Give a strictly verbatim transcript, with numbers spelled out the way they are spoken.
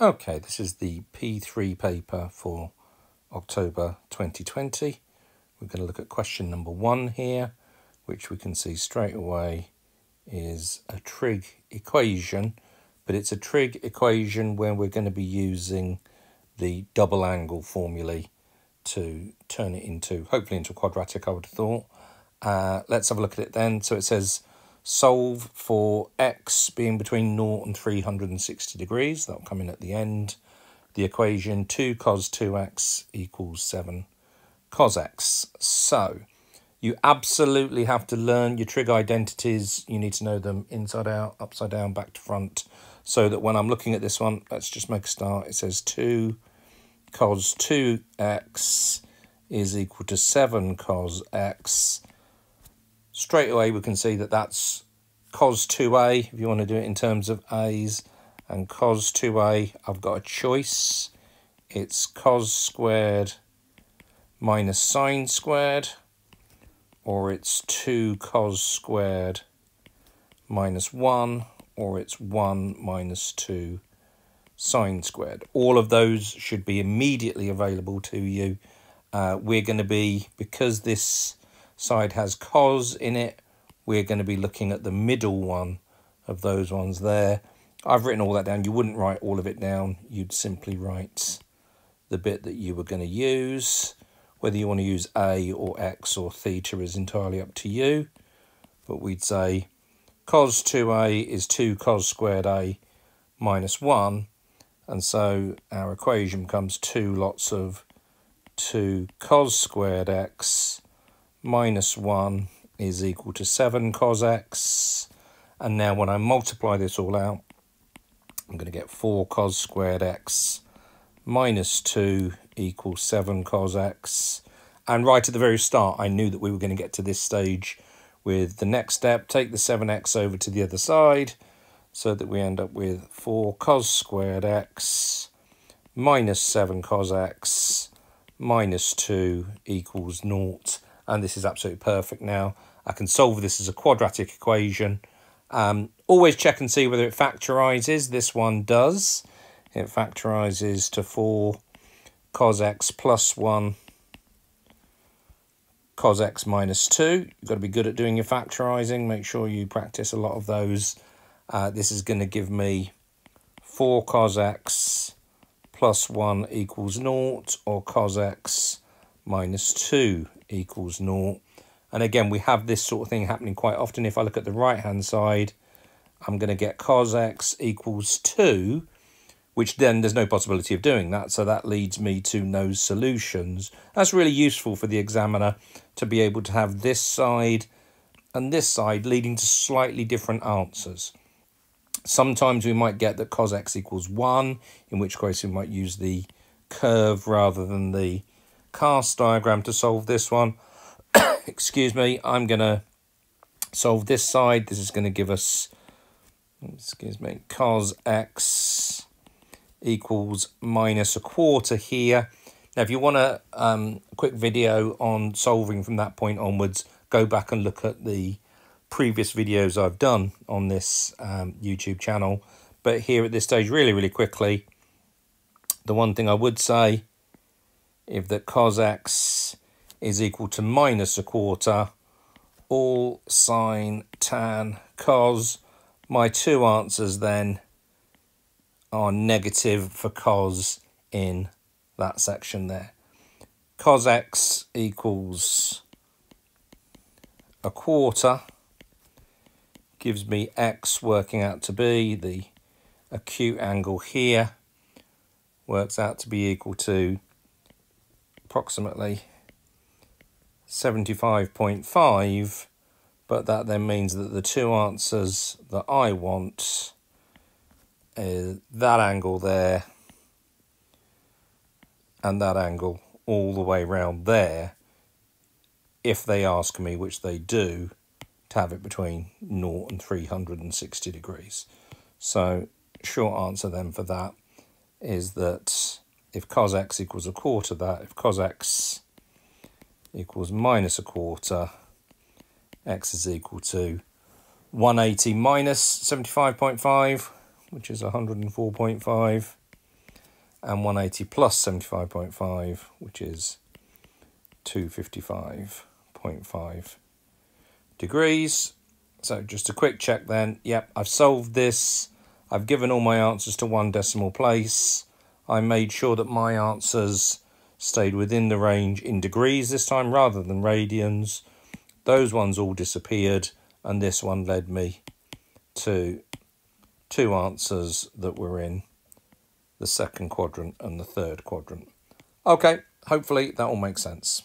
Okay, this is the P three paper for October twenty twenty. We're going to look at question number one here, which we can see straight away is a trig equation, but it's a trig equation where we're going to be using the double angle formulae to turn it into, hopefully into a quadratic, I would have thought. Uh, let's have a look at it then. So it says, solve for x being between zero and three hundred sixty degrees. That'll come in at the end. The equation two cos two x equals seven cos x. So you absolutely have to learn your trig identities. You need to know them inside out, upside down, back to front, so that when I'm looking at this one, let's just make a start. It says two cos two x is equal to seven cos x. Straight away, we can see that that's cos two a, if you want to do it in terms of a's, and cos two a, I've got a choice. It's cos squared minus sine squared, or it's two cos squared minus one, or it's one minus two sine squared. All of those should be immediately available to you. Uh, we're going to be, because this side has cos in it, we're going to be looking at the middle one of those ones there. I've written all that down. You wouldn't write all of it down. You'd simply write the bit that you were going to use. Whether you want to use a or x or theta is entirely up to you. But we'd say cos two a is two cos squared a minus one. And so our equation becomes two lots of two cos squared x minus one is equal to seven cos x. And now when I multiply this all out, I'm going to get four cos squared x minus two equals seven cos x. And right at the very start, I knew that we were going to get to this stage with the next step. Take the seven x over to the other side so that we end up with four cos squared x minus seven cos x minus two equals naught. And this is absolutely perfect now. I can solve this as a quadratic equation. Um, always check and see whether it factorises. This one does. It factorises to four cos x plus one cos x minus two. You've got to be good at doing your factorising. Make sure you practice a lot of those. Uh, this is going to give me four cos x plus one equals naught, or cos x minus two equals naught. And again, we have this sort of thing happening quite often. If I look at the right hand side, I'm going to get cos x equals two, which then there's no possibility of doing that. So that leads me to no solutions. That's really useful for the examiner to be able to have this side and this side leading to slightly different answers. Sometimes we might get that cos x equals one, in which case we might use the curve rather than the cast diagram to solve this one. Excuse me, I'm going to solve this side. This is going to give us, excuse me, cos x equals minus a quarter here. Now, if you want a um, quick video on solving from that point onwards, go back and look at the previous videos I've done on this um, YouTube channel. But here at this stage, really, really quickly, the one thing I would say is that cos x is equal to minus a quarter, all sine, tan, cos. My two answers then are negative for cos in that section there. cos x equals a quarter, gives me x working out to be, the acute angle here works out to be equal to approximately seventy-five point five, but that then means that the two answers that I want is that angle there and that angle all the way round there, if they ask me, which they do, to have it between zero and three hundred sixty degrees. So short answer then for that is that if cos x equals a quarter, that if cos x equals minus a quarter, x is equal to one eighty minus seventy-five point five, which is one hundred four point five, and one eighty plus seventy-five point five, which is two fifty-five point five degrees. So just a quick check then. Yep, I've solved this. I've given all my answers to one decimal place. I made sure that my answers stayed within the range in degrees this time rather than radians. Those ones all disappeared, and this one led me to two answers that were in the second quadrant and the third quadrant. Okay, hopefully that all makes sense.